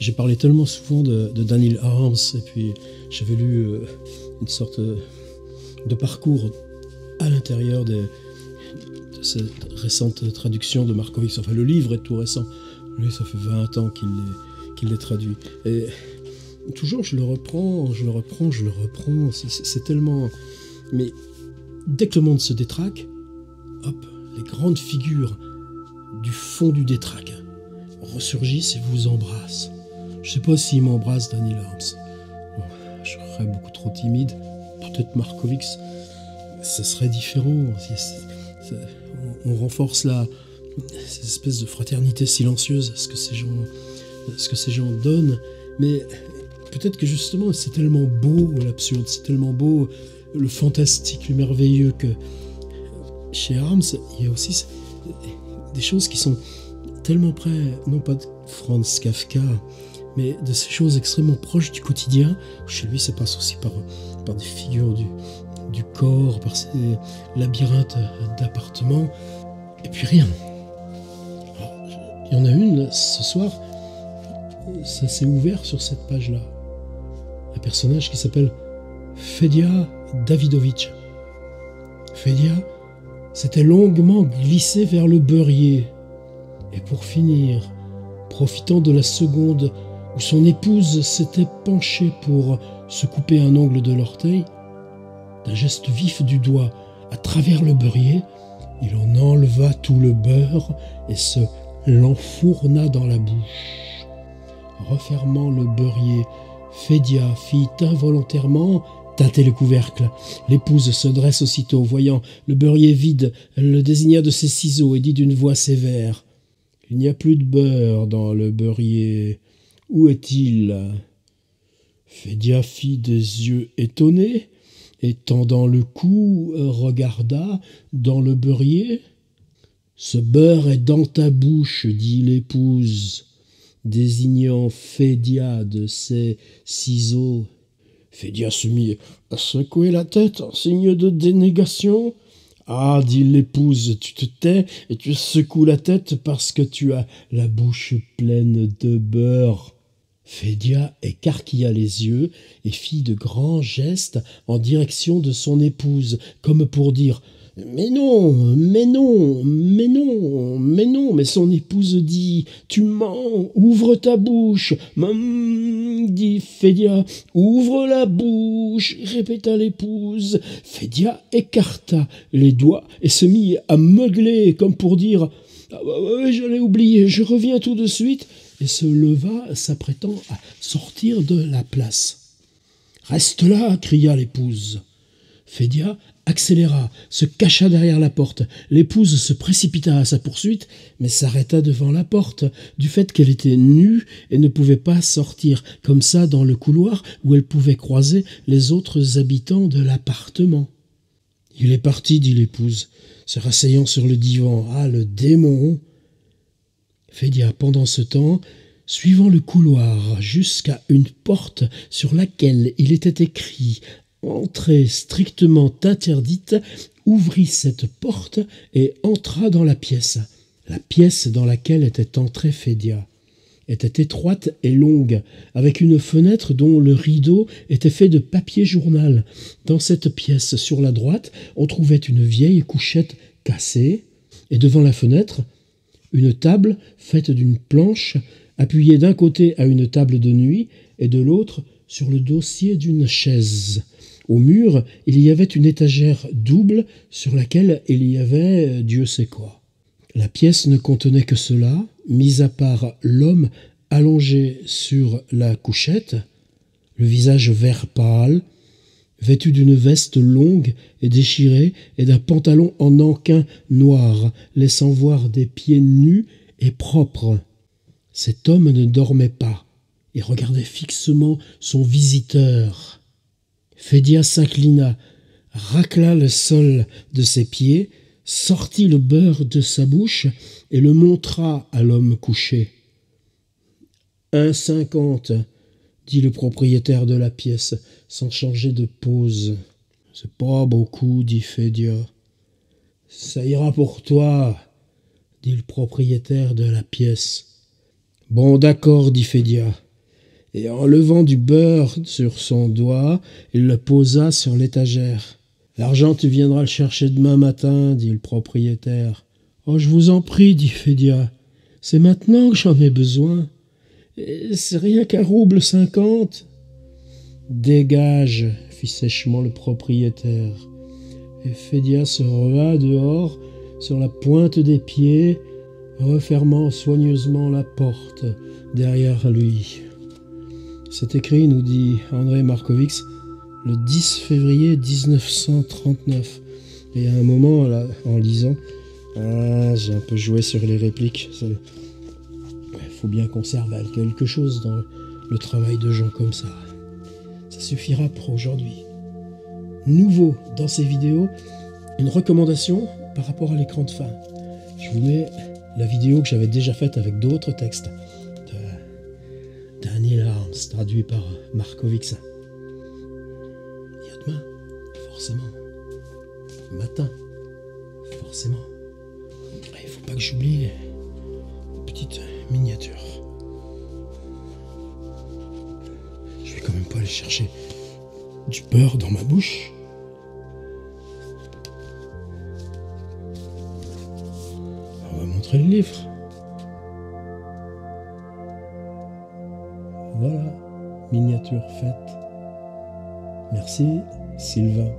J'ai parlé tellement souvent de Daniil Harms, et puis j'avais lu une sorte de parcours à l'intérieur de cette récente traduction de Markowicz. Enfin, le livre est tout récent. Lui, ça fait 20 ans qu'il les traduit. Et toujours, je le reprends. C'est tellement... Mais dès que le monde se détraque, hop, les grandes figures du fond du détraque ressurgissent et vous embrassent. Je ne sais pas s'il m'embrasse, Daniil Harms. Bon, je serais beaucoup trop timide. Peut-être Markowicz, ça serait différent. On renforce cette espèce de fraternité silencieuse à ce que ces gens donnent. Mais peut-être que justement, c'est tellement beau l'absurde, c'est tellement beau le fantastique, le merveilleux, que chez Harms, il y a aussi des choses qui sont tellement près, non pas de Franz Kafka, mais de ces choses extrêmement proches du quotidien. Chez lui, ça passe aussi par des figures du corps, par ces labyrinthes d'appartements, et puis rien. Il y en a une, ce soir, ça s'est ouvert sur cette page-là. Un personnage qui s'appelle Fedia Davidovitch. Fedia s'était longuement glissé vers le beurrier. Et pour finir, profitant de la seconde où son épouse s'était penchée pour se couper un ongle de l'orteil, d'un geste vif du doigt à travers le beurrier, il en enleva tout le beurre et se l'enfourna dans la bouche. Refermant le beurrier, Fedia fit involontairement tâter le couvercle. L'épouse se dresse aussitôt, voyant le beurrier vide, elle le désigna de ses ciseaux et dit d'une voix sévère : « Il n'y a plus de beurre dans le beurrier. Où est-il ? » Fedia fit des yeux étonnés et, tendant le cou, regarda dans le beurrier. « Ce beurre est dans ta bouche, » dit l'épouse, désignant Fedia de ses ciseaux. Fedia se mit à secouer la tête en signe de dénégation. « Ah, » dit l'épouse, « tu te tais et tu secoues la tête parce que tu as la bouche pleine de beurre. » Fedia écarquilla les yeux et fit de grands gestes en direction de son épouse, comme pour dire « Mais non, mais non, mais non, mais non !» Mais son épouse dit « Tu mens, ouvre ta bouche !»« dit Fedia, ouvre la bouche !» répéta l'épouse. Fedia écarta les doigts et se mit à meugler, comme pour dire « Ah ouais, j'allais oublier, je reviens tout de suite !» et se leva, s'apprêtant à sortir de la place. « Reste là !» cria l'épouse. Fedia accéléra, se cacha derrière la porte. L'épouse se précipita à sa poursuite, mais s'arrêta devant la porte, du fait qu'elle était nue et ne pouvait pas sortir comme ça dans le couloir où elle pouvait croiser les autres habitants de l'appartement. « Il est parti, » dit l'épouse, se rasseyant sur le divan. « Ah, le démon !» Fedia, pendant ce temps, suivant le couloir jusqu'à une porte sur laquelle il était écrit « Entrée strictement interdite », ouvrit cette porte et entra dans la pièce. La pièce dans laquelle était entrée Fedia était étroite et longue, avec une fenêtre dont le rideau était fait de papier journal. Dans cette pièce, sur la droite, on trouvait une vieille couchette cassée, et devant la fenêtre, une table faite d'une planche, appuyée d'un côté à une table de nuit et de l'autre sur le dossier d'une chaise. Au mur, il y avait une étagère double sur laquelle il y avait Dieu sait quoi. La pièce ne contenait que cela, mis à part l'homme allongé sur la couchette, le visage vert pâle, vêtu d'une veste longue et déchirée et d'un pantalon en nankin noir, laissant voir des pieds nus et propres. Cet homme ne dormait pas et regardait fixement son visiteur. Fedia s'inclina, racla le sol de ses pieds, sortit le beurre de sa bouche et le montra à l'homme couché. « 1,50 », dit le propriétaire de la pièce, sans changer de pose. « C'est pas beaucoup », dit Fedia. « Ça ira pour toi », dit le propriétaire de la pièce. « Bon, d'accord », dit Fedia. et en levant du beurre sur son doigt, il le posa sur l'étagère. « L'argent, tu viendras le chercher demain matin, » dit le propriétaire. « Oh, je vous en prie, » dit Fedia, « c'est maintenant que j'en ai besoin. C'est rien qu'un rouble 50. » « Dégage, » fit sèchement le propriétaire. Et Fedia se reva dehors, sur la pointe des pieds, refermant soigneusement la porte derrière lui. Cet écrit nous dit André Markowicz le 10 février 1939. Et à un moment, là, en lisant, j'ai un peu joué sur les répliques. Il faut bien conserver quelque chose dans le travail de gens comme ça. Ça suffira pour aujourd'hui. Nouveau dans ces vidéos, une recommandation par rapport à l'écran de fin. Je vous mets la vidéo que j'avais déjà faite avec d'autres textes de Daniil Harms, traduit par Markowicz. Il y a demain, forcément. Matin, forcément. Il ne faut pas que j'oublie les petites miniatures. Je vais quand même pas aller chercher du beurre dans ma bouche. On va montrer le livre. Voilà, miniature faite. Merci, Sylvain.